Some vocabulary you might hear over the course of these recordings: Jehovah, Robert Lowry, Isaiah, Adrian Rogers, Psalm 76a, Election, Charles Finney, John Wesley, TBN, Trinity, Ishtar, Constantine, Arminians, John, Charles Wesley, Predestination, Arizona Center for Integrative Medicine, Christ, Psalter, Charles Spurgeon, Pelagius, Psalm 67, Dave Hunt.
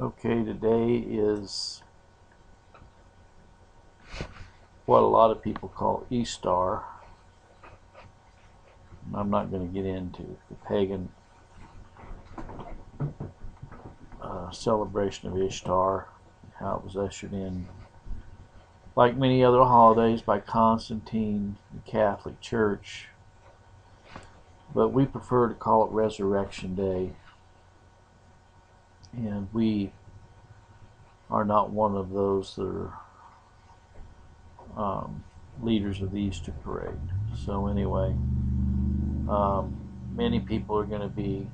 Okay, today is what a lot of people call Easter. I'm not going to get into the pagan celebration of Ishtar, how it was ushered in, like many other holidays, by Constantine, the Catholic Church, but we prefer to call it Resurrection Day. And we are not one of those that are leaders of the Easter parade. So anyway, many people are going to be,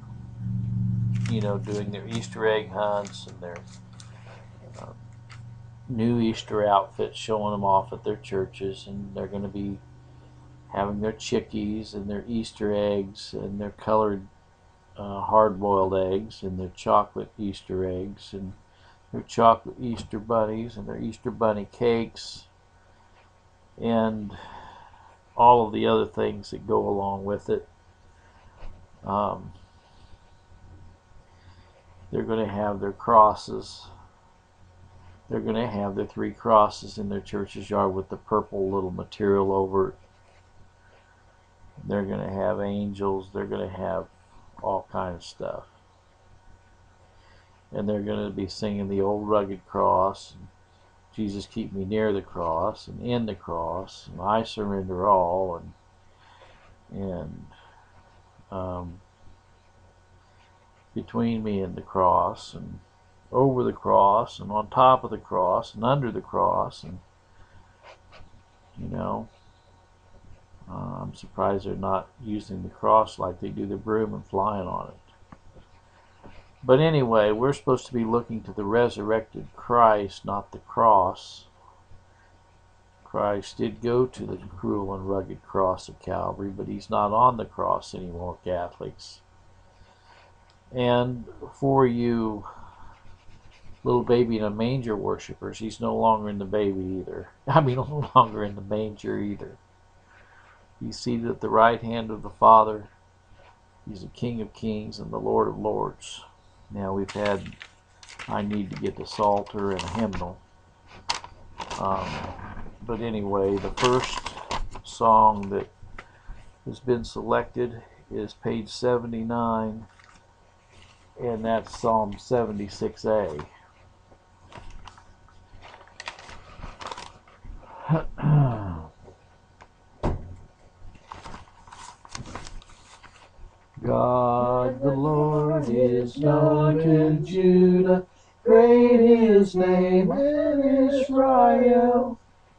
you know, doing their Easter egg hunts and their new Easter outfits, showing them off at their churches, and they're going to be having their chickies and their Easter eggs and their colored hard-boiled eggs and their chocolate Easter eggs and their chocolate Easter bunnies and their Easter bunny cakes and all of the other things that go along with it. They're going to have their crosses. They're going to have their three crosses in their church's yard with the purple little material over it. They're going to have angels. They're going to have all kinds of stuff, and they're going to be singing the old rugged cross, and Jesus keep me near the cross and in the cross, and I surrender all, and between me and the cross, and over the cross, and on top of the cross, and under the cross, and you know, I'm surprised they're not using the cross like they do the broom and flying on it. But anyway, we're supposed to be looking to the resurrected Christ, not the cross. Christ did go to the cruel and rugged cross of Calvary, but he's not on the cross anymore, Catholics. And for you little baby in a manger worshipers, he's no longer in the baby either. I mean, no longer in the manger either. He's seated at the right hand of the Father. He's the King of Kings and the Lord of Lords. Now we've had, I need to get the Psalter and a hymnal. But anyway, the first song that has been selected is page 79, and that's Psalm 76a. God the Lord is known to Judah, great his name in Israel.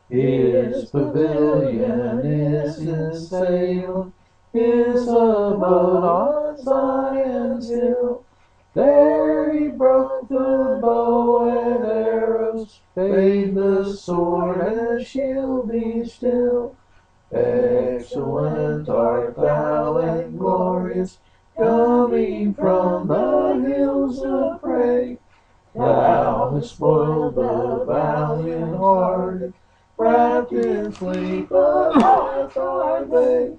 His pavilion is his Salem, his abode on Zion's hill. There he broke the bow and arrows, bade the sword and shield be still. Excellent art thou and glorious, coming from the hills of prey. Thou hast spoiled the valiant hearted, wrapped in sleep of thy day.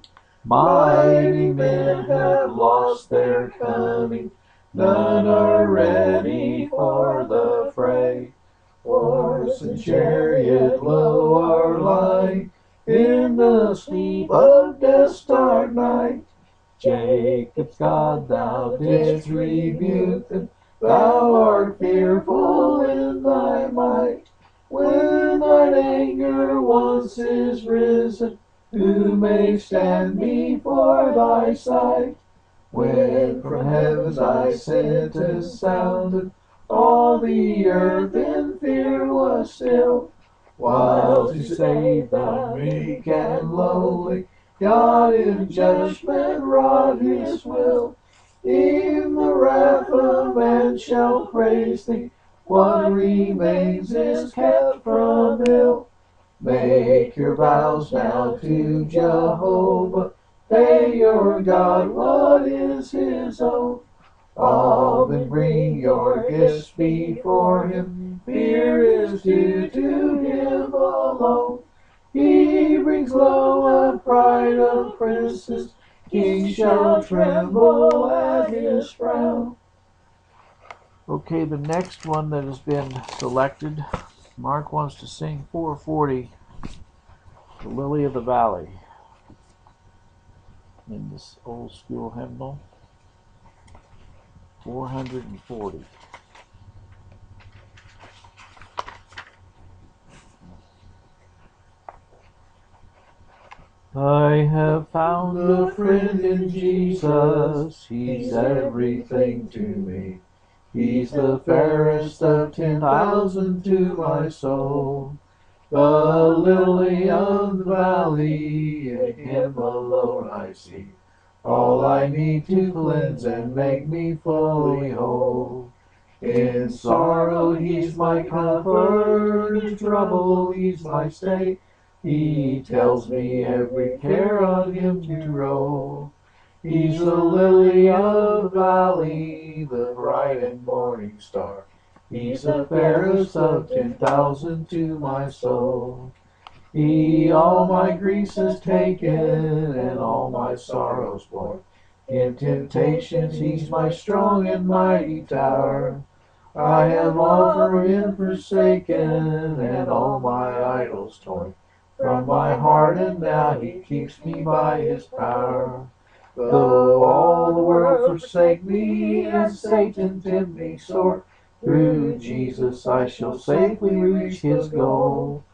Mighty men have lost their cunning, none are ready for the fray. Horse and chariot low are lying, in the sleep of death's dark night. Jacob's God, thou didst rebuke them, thou art fearful in thy might. When thine anger once is risen, who may stand before thy sight? When from heaven's thy sentence sounded, all the earth in fear was still. While to save the meek and lowly, God in judgment wrought his will. Even the wrath of man shall praise thee, what remains is kept from ill. Make your vows now to Jehovah, pay your God what is his own. Often bring your gifts before him, fear is due to him alone. He brings low the pride of princes, kings shall tremble at his frown. Okay, the next one that has been selected, Mark wants to sing 440, The Lily of the Valley, in this old school hymnal, 440. I have found a friend in Jesus, he's everything to me. He's the fairest of 10,000 to my soul. The lily of the valley, in him alone I see all I need to cleanse and make me fully whole. In sorrow he's my comfort, in trouble he's my stay. He tells me every care on him to roll. He's the lily of the valley, the bright and morning star. He's the fairest of 10,000 to my soul. He all my griefs has taken, and all my sorrows bore. In temptations he's my strong and mighty tower. I have all for him forsaken, and all my idols torn from my heart, and now he keeps me by his power. Though all the world forsake me, and Satan tempt me sore, through Jesus I shall safely reach his goal.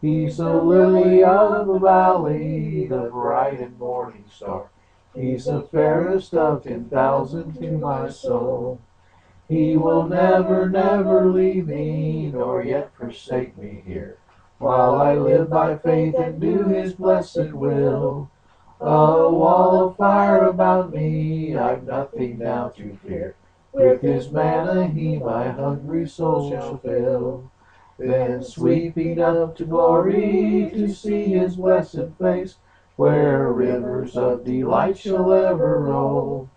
He's the lily of the valley, the bright and morning star. He's the fairest of 10,000 to my soul. He will never, never leave me, nor yet forsake me here, while I live by faith and do his blessed will. A wall of fire about me, I've nothing now to fear. With his manna he my hungry soul shall fill. Then sweeping up to glory, to see his blessed face, where rivers of delight shall ever roll.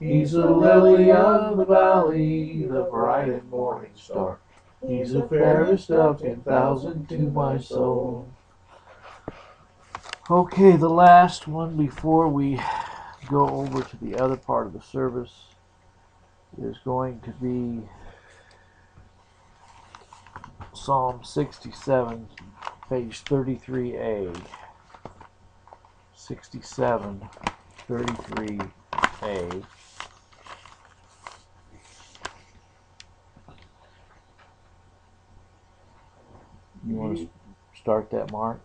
He's the lily of the valley, the bright and morning star. He's the fairest of 10,000 to my soul. Okay, the last one before we go over to the other part of the service is going to be Psalm 67, page 33a. 67, 33a. You want to start that, Mark?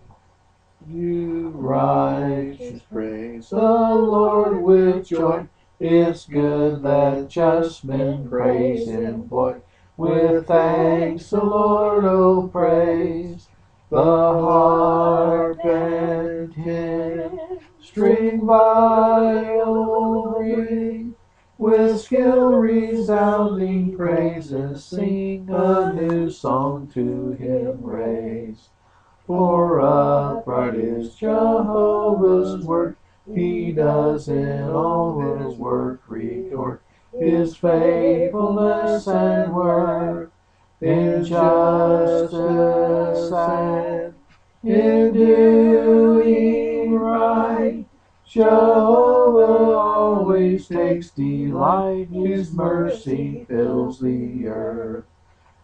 You righteous, praise the Lord with joy. It's good that just men praise him, boy. With thanks the Lord, oh praise. The harp and hymn, string viol ring, with skill resounding praises sing, a new song to him raise. For upright is Jehovah's work, he does in all his work record, his faithfulness and work, in justice and in doing right. Jehovah always takes delight, his mercy fills the earth.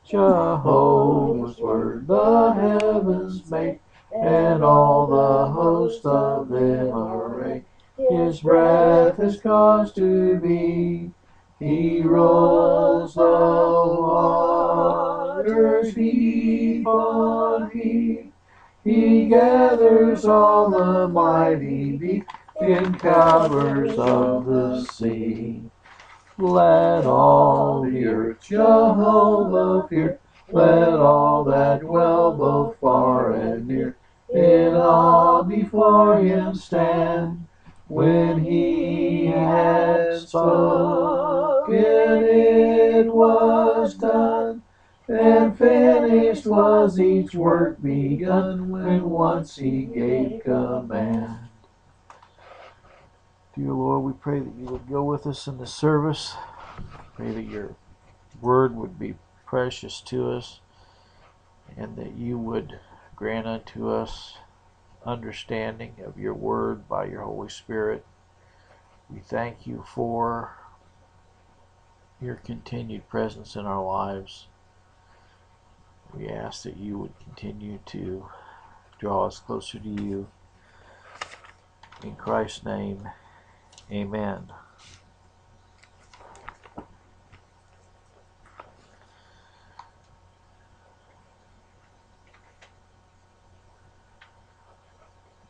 Jehovah's word the heavens make, and all the hosts of them array. His breath is caused to be, he rolls the waters heap on heap. He gathers all the mighty deep in covers of the sea. Let all the earth Jehovah fear, let all that dwell both far and near in awe before him stand. When he has spoken, it was done, and finished was each work begun, when once he gave command. Dear Lord, we pray that you would go with us in the service. Pray that your word would be precious to us, and that you would grant unto us understanding of your word by your Holy Spirit. We thank you for your continued presence in our lives. We ask that you would continue to draw us closer to you. In Christ's name, amen.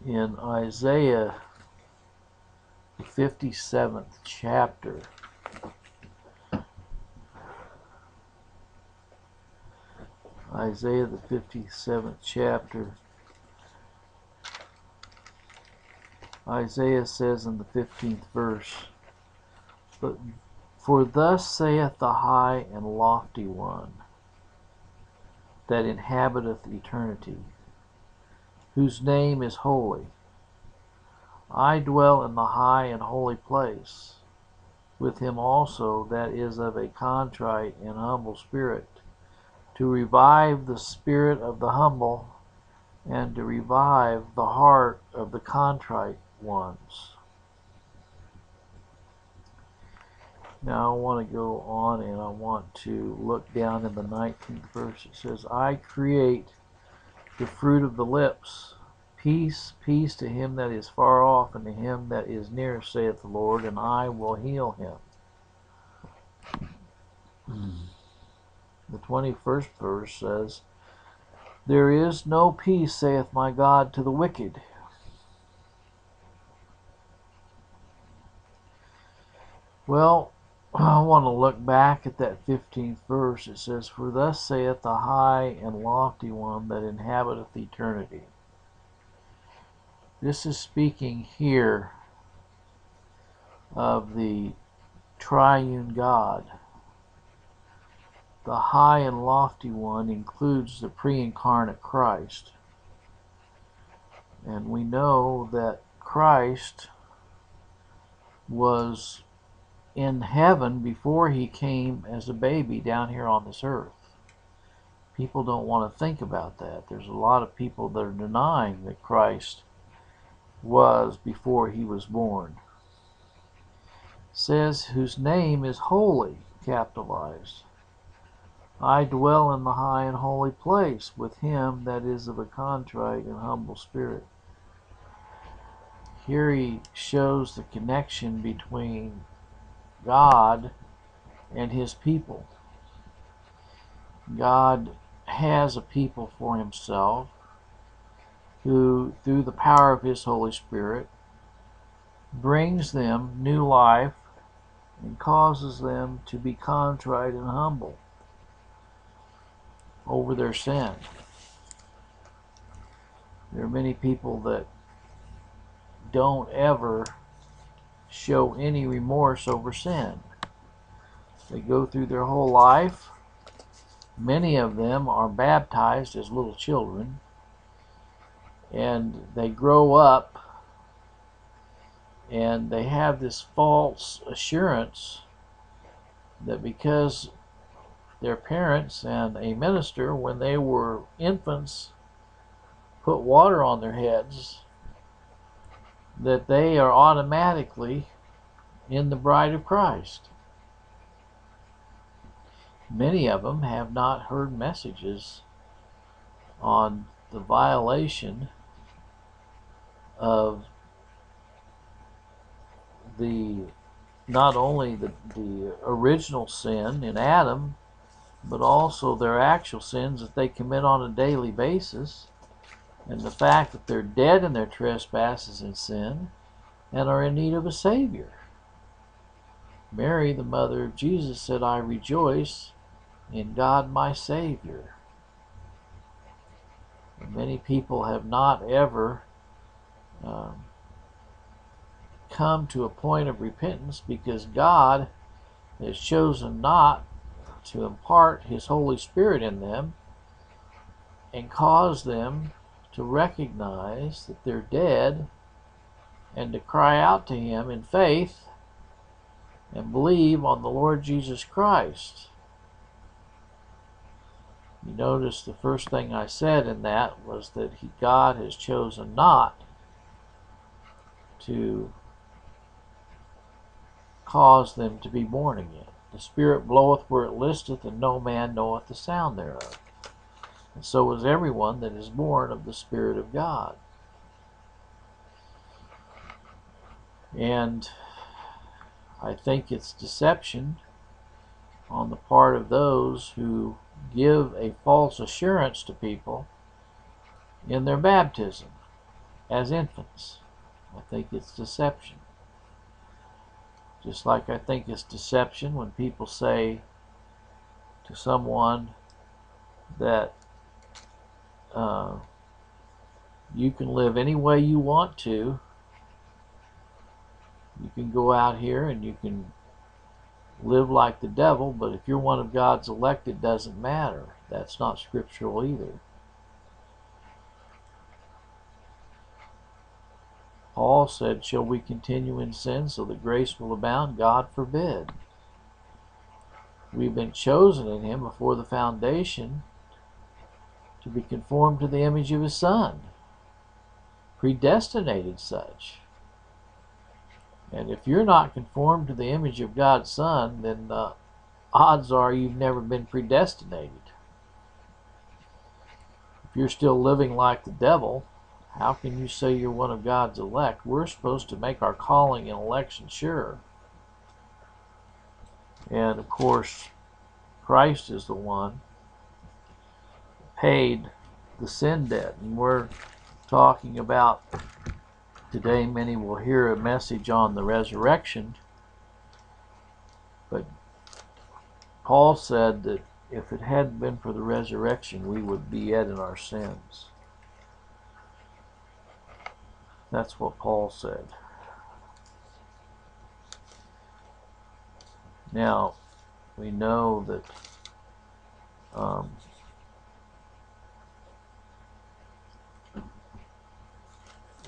In Isaiah, the 57th chapter, Isaiah, the 57th chapter, Isaiah says in the 15th verse, "But for thus saith the high and lofty one, that inhabiteth eternity, whose name is holy. I dwell in the high and holy place, with him also that is of a contrite and humble spirit, to revive the spirit of the humble, and to revive the heart of the contrite ones." Now I want to go on and I want to look down in the 19th verse. It says, "I create the fruit of the lips. Peace, peace to him that is far off, and to him that is near, saith the Lord, and I will heal him." The 21st verse says, "There is no peace, saith my God, to the wicked." Well, I want to look back at that 15th verse. It says, "For thus saith the high and lofty one that inhabiteth eternity." This is speaking here of the triune God. The high and lofty one includes the pre-incarnate Christ. And we know that Christ was in heaven before he came as a baby down here on this earth. People don't want to think about that. There's a lot of people that are denying that Christ was before he was born. It says, "Whose name is holy," capitalized. "I dwell in the high and holy place with him that is of a contrite and humble spirit." Here he shows the connection between God and his people. God has a people for himself who, through the power of his Holy Spirit, brings them new life and causes them to be contrite and humble over their sin. There are many people that don't ever show any remorse over sin. They go through their whole life. Many of them are baptized as little children, and they grow up and they have this false assurance that because their parents and a minister, when they were infants, put water on their heads, that they are automatically in the bride of Christ. Many of them have not heard messages on the violation of the not only the original sin in Adam, but also their actual sins that they commit on a daily basis, and the fact that they're dead in their trespasses and sin and are in need of a Savior. Mary, the mother of Jesus, said, "I rejoice in God my Savior." And many people have not ever come to a point of repentance because God has chosen not to impart his Holy Spirit in them and cause them to recognize that they're dead and to cry out to him in faith and believe on the Lord Jesus Christ. You notice the first thing I said in that was that God has chosen not to cause them to be born again. The Spirit bloweth where it listeth, and no man knoweth the sound thereof. And so is everyone that is born of the Spirit of God. And I think it's deception on the part of those who give a false assurance to people in their baptism as infants. I think it's deception. Just like I think it's deception when people say to someone that you can live any way you want to. You can go out here and you can live like the devil, but if you're one of God's elect, it doesn't matter. That's not scriptural either. Paul said, "Shall we continue in sin so that grace will abound? God forbid." We've been chosen in Him before the foundation to be conformed to the image of His Son, predestinated such. And if you're not conformed to the image of God's Son, then the odds are you've never been predestinated. If you're still living like the devil, how can you say you're one of God's elect? We're supposed to make our calling and election sure. And of course, Christ is the one who paid the sin debt. And we're talking about today, many will hear a message on the resurrection, but Paul said that if it hadn't been for the resurrection, we would be yet in our sins. That's what Paul said. Now, we know that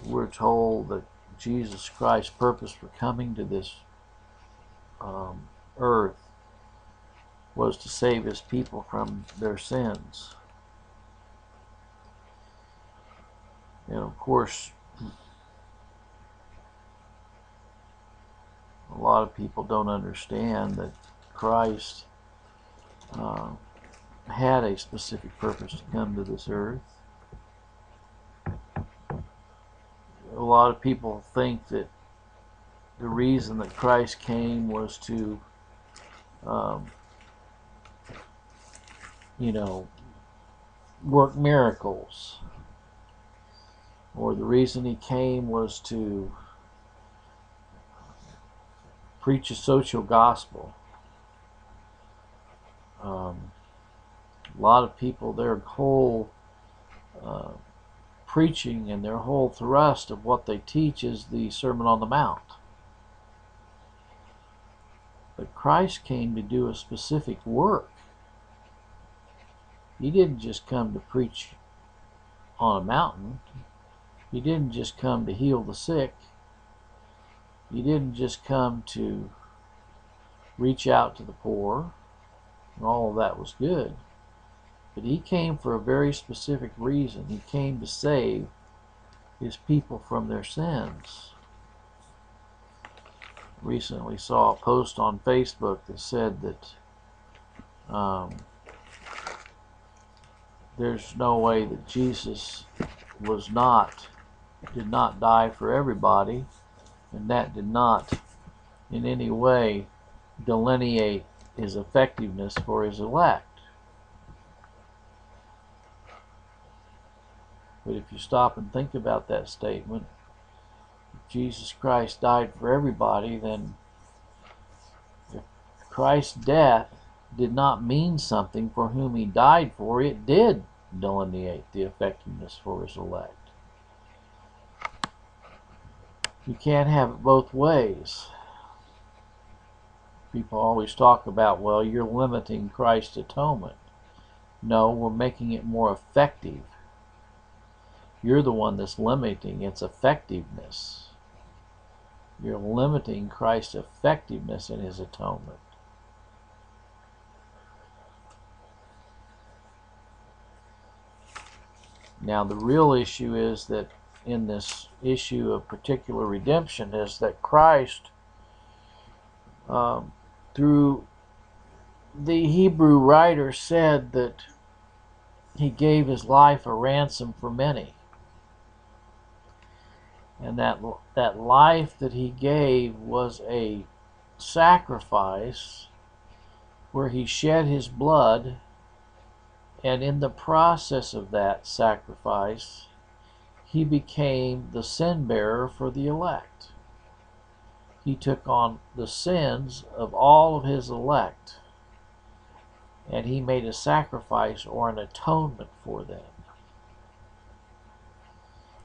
we're told that Jesus Christ's purpose for coming to this earth was to save His people from their sins. And of course, a lot of people don't understand that Christ had a specific purpose to come to this earth. A lot of people think that the reason that Christ came was to, work miracles, or the reason He came was to preach a social gospel. A lot of people, their whole preaching and their whole thrust of what they teach is the Sermon on the Mount. But Christ came to do a specific work. He didn't just come to preach on a mountain. He didn't just come to heal the sick. He didn't just come to reach out to the poor. And all of that was good. But He came for a very specific reason. He came to save His people from their sins. Recently saw a post on Facebook that said that there's no way that Jesus did not die for everybody, and that did not in any way delineate His effectiveness for His elect. But if you stop and think about that statement, if Jesus Christ died for everybody, then if Christ's death did not mean something for whom He died for, it did delineate the effectiveness for His elect. You can't have it both ways. People always talk about, well, you're limiting Christ's atonement. No, we're making it more effective. You're the one that's limiting its effectiveness. You're limiting Christ's effectiveness in His atonement. Now, the real issue is that in this issue of particular redemption is that Christ, through the Hebrew writer said that he gave his life a ransom for many. And that life that he gave was a sacrifice where he shed his blood, and in the process of that sacrifice, he became the sin bearer for the elect. He took on the sins of all of his elect, and he made a sacrifice or an atonement for them.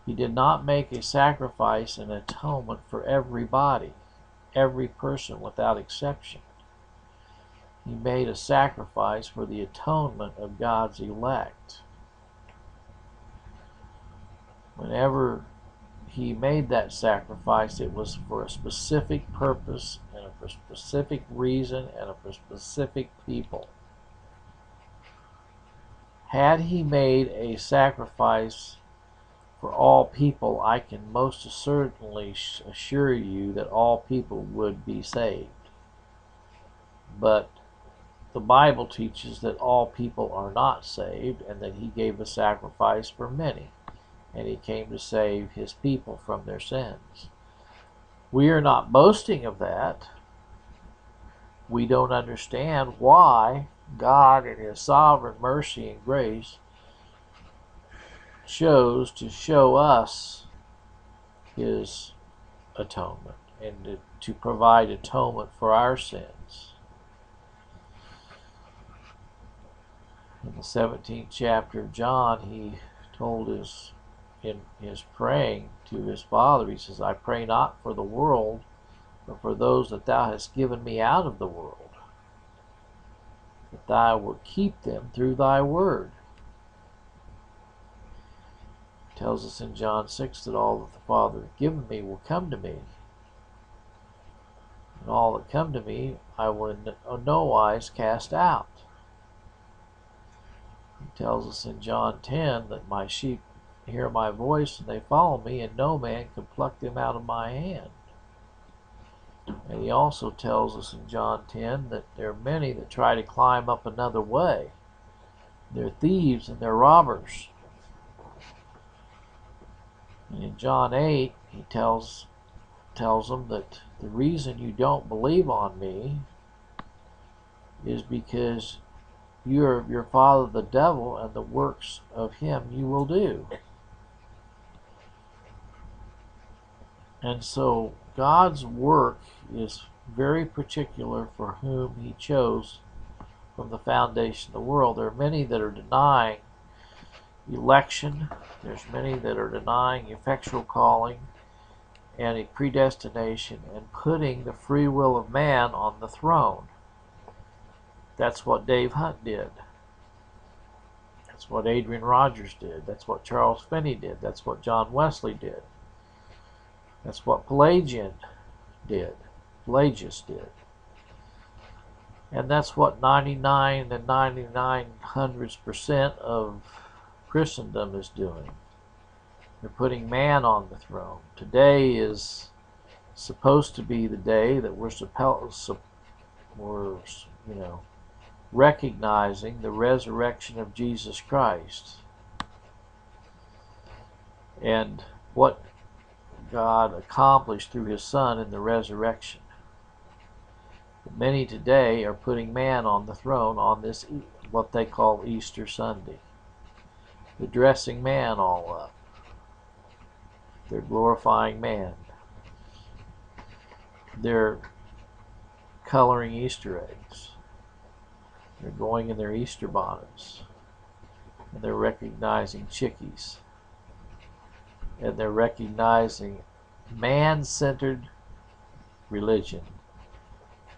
He did not make a sacrifice and atonement for everybody, every person without exception. He made a sacrifice for the atonement of God's elect. Whenever he made that sacrifice, it was for a specific purpose and for a specific reason and for a specific people. Had he made a sacrifice for all people, I can most certainly assure you that all people would be saved. But the Bible teaches that all people are not saved, and that he gave a sacrifice for many, and he came to save his people from their sins. We are not boasting of that. We don't understand why God, in his sovereign mercy and grace, chose to show us his atonement and to provide atonement for our sins. In the 17th chapter of John, he told us in his praying to his Father, he says, I pray not for the world, but for those that thou hast given me out of the world, that thou wilt keep them through thy word. It tells us in John 6 that all that the Father hath given me will come to me, and all that come to me I will in no wise cast out. It tells us in John 10 that my sheep hear my voice and they follow me, and no man can pluck them out of my hand. And he also tells us in John 10 that there are many that try to climb up another way. They're thieves and they're robbers. And in John 8, he tells them that the reason you don't believe on me is because you are of your father the devil, and the works of him you will do. And so God's work is very particular for whom he chose from the foundation of the world. There are many that are denying election. There's many that are denying effectual calling and a predestination, and putting the free will of man on the throne. That's what Dave Hunt did. That's what Adrian Rogers did. That's what Charles Finney did. That's what John Wesley did. That's what Pelagius did. And that's what 99.9% of Christendom is doing. They're putting man on the throne. Today is supposed to be the day that we're recognizing the resurrection of Jesus Christ. And what God accomplished through his Son in the resurrection. Many today are putting man on the throne on this, what they call Easter Sunday. They're dressing man all up. They're glorifying man. They're coloring Easter eggs. They're going in their Easter bonnets. And they're recognizing chickies. And they're recognizing man-centered religion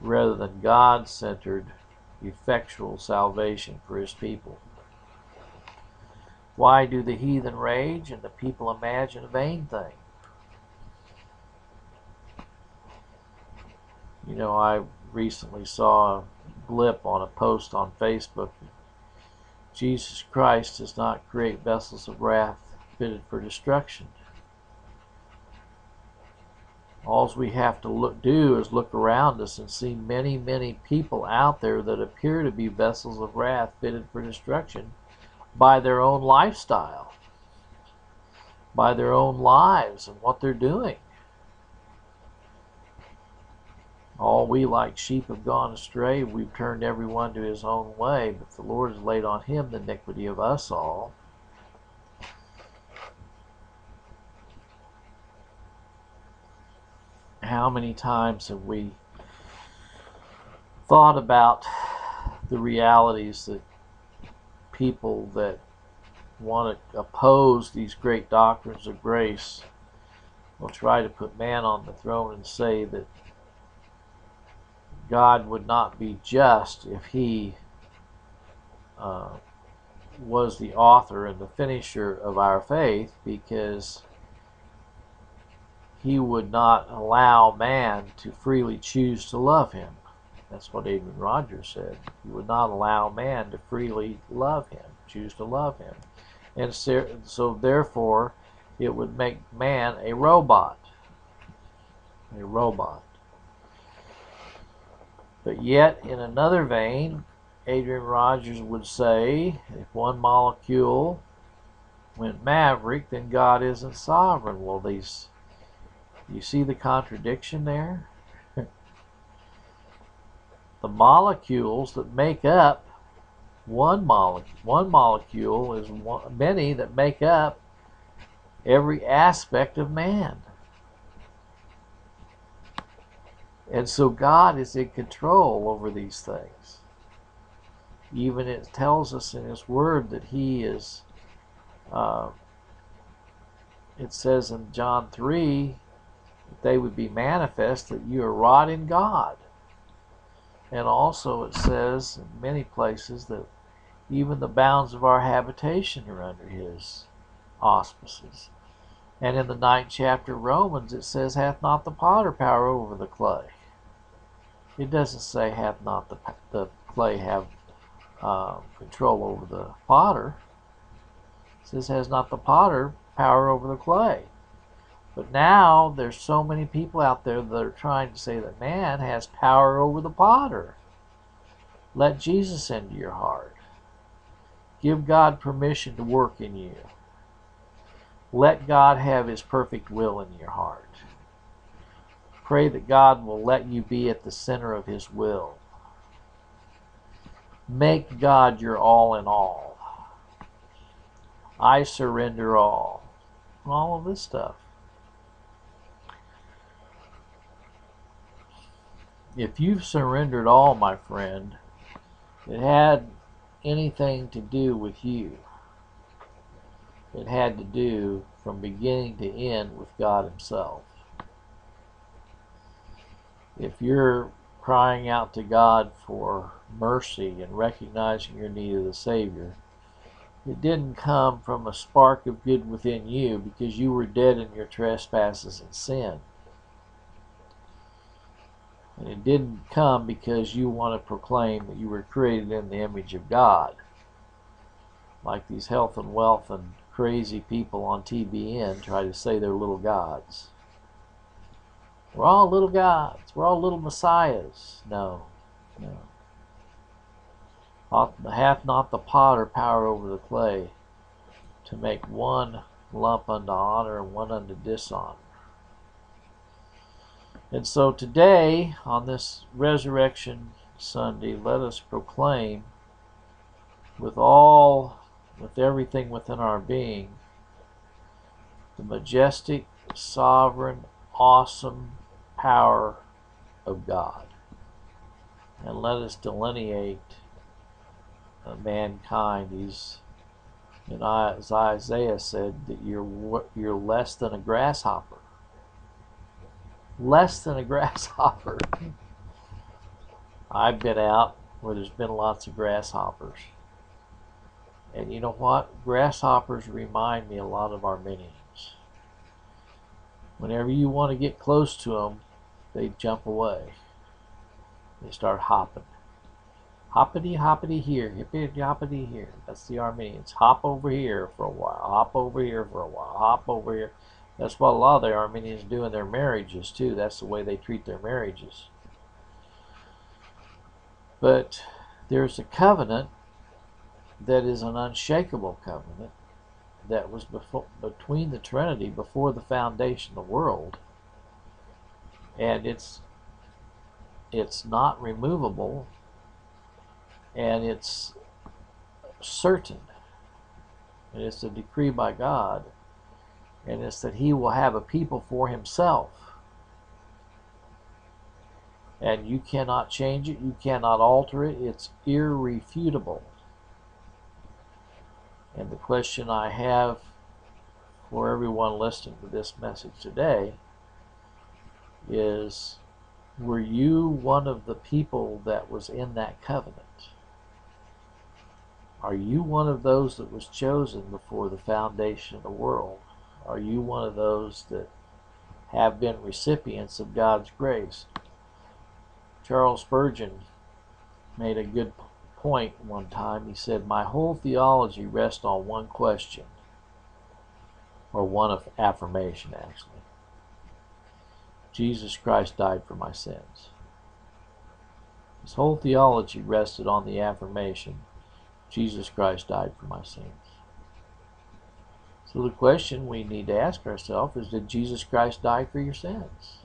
rather than God-centered effectual salvation for his people. Why do the heathen rage and the people imagine a vain thing? I recently saw a blip on a post on Facebook. Jesus Christ does not create vessels of wrath fitted for destruction. All we have to do is look around us and see many, many people out there that appear to be vessels of wrath fitted for destruction by their own lifestyle, by their own lives and what they're doing. All we like sheep have gone astray, we've turned everyone to his own way, but the Lord has laid on him the iniquity of us all. How many times have we thought about the realities that people that want to oppose these great doctrines of grace will try to put man on the throne and say that God would not be just if he was the author and the finisher of our faith, because he would not allow man to freely choose to love him. That's what Adrian Rogers said. He would not allow man to freely love him, choose to love him. And so therefore, it would make man a robot. A robot. But yet, in another vein, Adrian Rogers would say, if one molecule went maverick, then God isn't sovereign. Well, these... You see the contradiction there? The molecules that make up one molecule is many that make up every aspect of man. And so God is in control over these things. Even it tells us in his word that he is, it says in John 3, they would be manifest that you are wrought in God. And also it says in many places that even the bounds of our habitation are under his auspices. And in the 9th chapter of Romans it says, hath not the potter power over the clay? It doesn't say hath not the clay have control over the potter. It says has not the potter power over the clay. But now there's so many people out there that are trying to say that man has power over the potter. Let Jesus into your heart. Give God permission to work in you. Let God have his perfect will in your heart. Pray that God will let you be at the center of his will. Make God your all in all. I surrender all. And all of this stuff. If you've surrendered all, my friend, it had anything to do with you. It had to do from beginning to end with God himself. If you're crying out to God for mercy and recognizing your need of the Savior, it didn't come from a spark of good within you, because you were dead in your trespasses and sin. And it didn't come because you want to proclaim that you were created in the image of God. Like these health and wealth and crazy people on TBN try to say they're little gods. We're all little gods. We're all little messiahs. No, no. Hath not the potter power over the clay to make one lump unto honor and one unto dishonor? And so today, on this Resurrection Sunday, let us proclaim with everything within our being, the majestic, sovereign, awesome power of God. And let us delineate mankind. And as Isaiah said, that you're less than a grasshopper. Less than a grasshopper. I've been out where there's been lots of grasshoppers. And you know what? Grasshoppers remind me a lot of Arminians. Whenever you want to get close to them, they jump away. They start hopping. Hoppity hoppity here, hippity hoppity here. That's the Arminians. Hop over here for a while. Hop over here for a while. Hop over here. That's what a lot of the Arminians do in their marriages too. That's the way they treat their marriages. But there's a covenant that is an unshakable covenant that was between the Trinity before the foundation of the world, and it's not removable, and it's certain, and it's a decree by God, and it's that He will have a people for Himself, and you cannot change it, you cannot alter it, it's irrefutable. And the question I have for everyone listening to this message today is, were you one of the people that was in that covenant? Are you one of those that was chosen before the foundation of the world? Are you one of those that have been recipients of God's grace? Charles Spurgeon made a good point one time. He said, "My whole theology rests on one question," or one of affirmation, actually. Jesus Christ died for my sins. His whole theology rested on the affirmation, Jesus Christ died for my sins. So the question we need to ask ourselves is, did Jesus Christ die for your sins?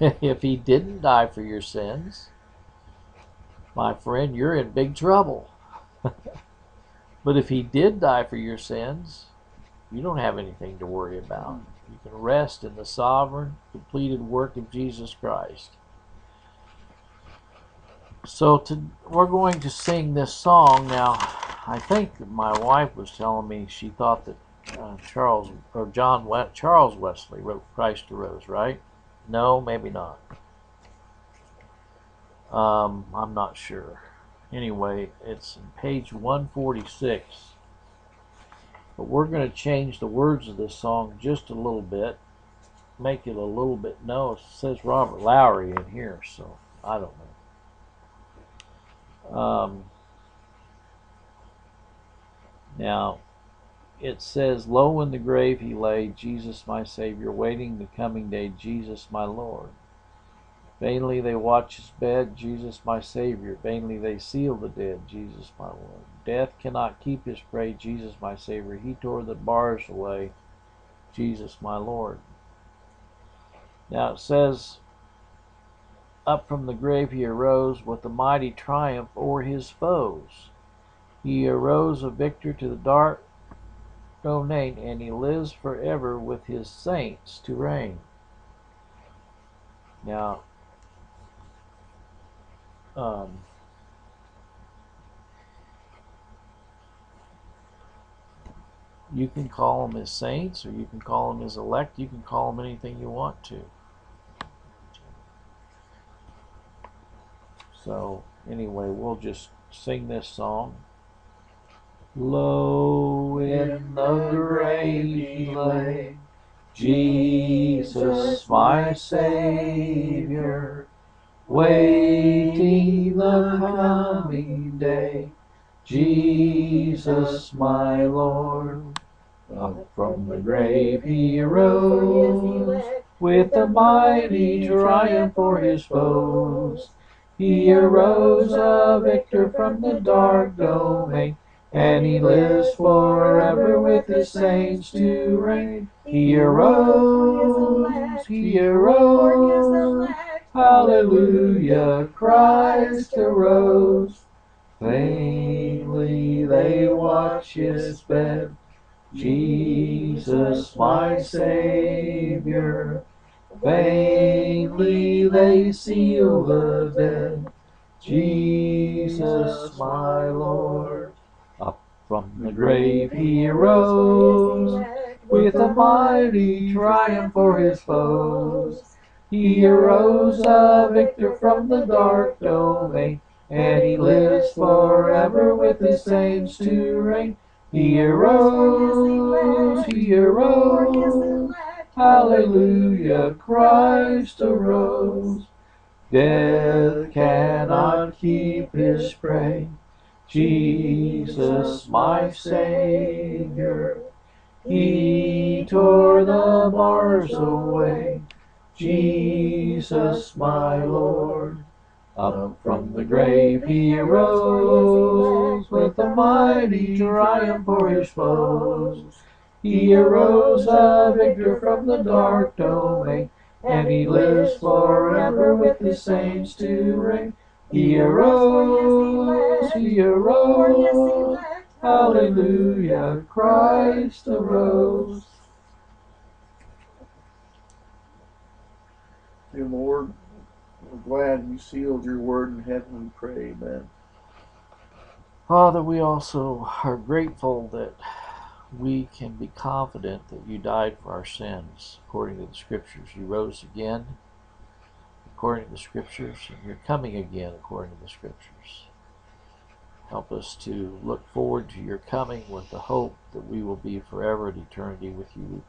If He didn't die for your sins, my friend, you're in big trouble. But if He did die for your sins, you don't have anything to worry about. You can rest in the sovereign, completed work of Jesus Christ. So we're going to sing this song now. I think my wife was telling me she thought that Charles Wesley wrote "Christ Arose," right? No, maybe not. I'm not sure. Anyway, it's on page 146. But we're going to change the words of this song just a little bit, make it a little bit. No, it says Robert Lowry in here, so I don't know. Now, it says, "Low in the grave He lay, Jesus my Savior, waiting the coming day, Jesus my Lord. Vainly they watch His bed, Jesus my Savior. Vainly they seal the dead, Jesus my Lord. Death cannot keep His prey, Jesus my Savior. He tore the bars away, Jesus my Lord." Now it says, "Up from the grave He arose with a mighty triumph o'er His foes. He arose a victor to the dark domain, and He lives forever with His saints to reign." Now, you can call them His saints, or you can call them His elect. You can call them anything you want to. So anyway, we'll just sing this song. "Low in the grave He lay, Jesus my Savior, waiting the coming day, Jesus my Lord. Up from the grave He arose, with a mighty triumph for His foes. He arose a victor from the dark domain, and He lives forever with His saints to reign. He arose, hallelujah, Christ arose. Vainly they watch His bed, Jesus my Savior. Vainly they seal the dead, Jesus my Lord. Up from the grave He arose, with a mighty triumph for His foes. He arose a victor from the dark domain, and He lives forever with His saints to reign. He arose, hallelujah, Christ arose. Death cannot keep His prey, Jesus my Savior. He tore the bars away, Jesus my Lord. Up from the grave he arose, with a mighty triumph for his foes. He arose a victor from the dark domain, and he lives forever with his saints to reign. He arose, he arose, hallelujah, Christ arose. Dear Lord, we're glad you sealed your word in heaven, we pray, amen. Father, we also are grateful that we can be confident that you died for our sins according to the Scriptures. You rose again according to the Scriptures, and you're coming again according to the Scriptures. Help us to look forward to your coming with the hope that we will be forever at eternity with you.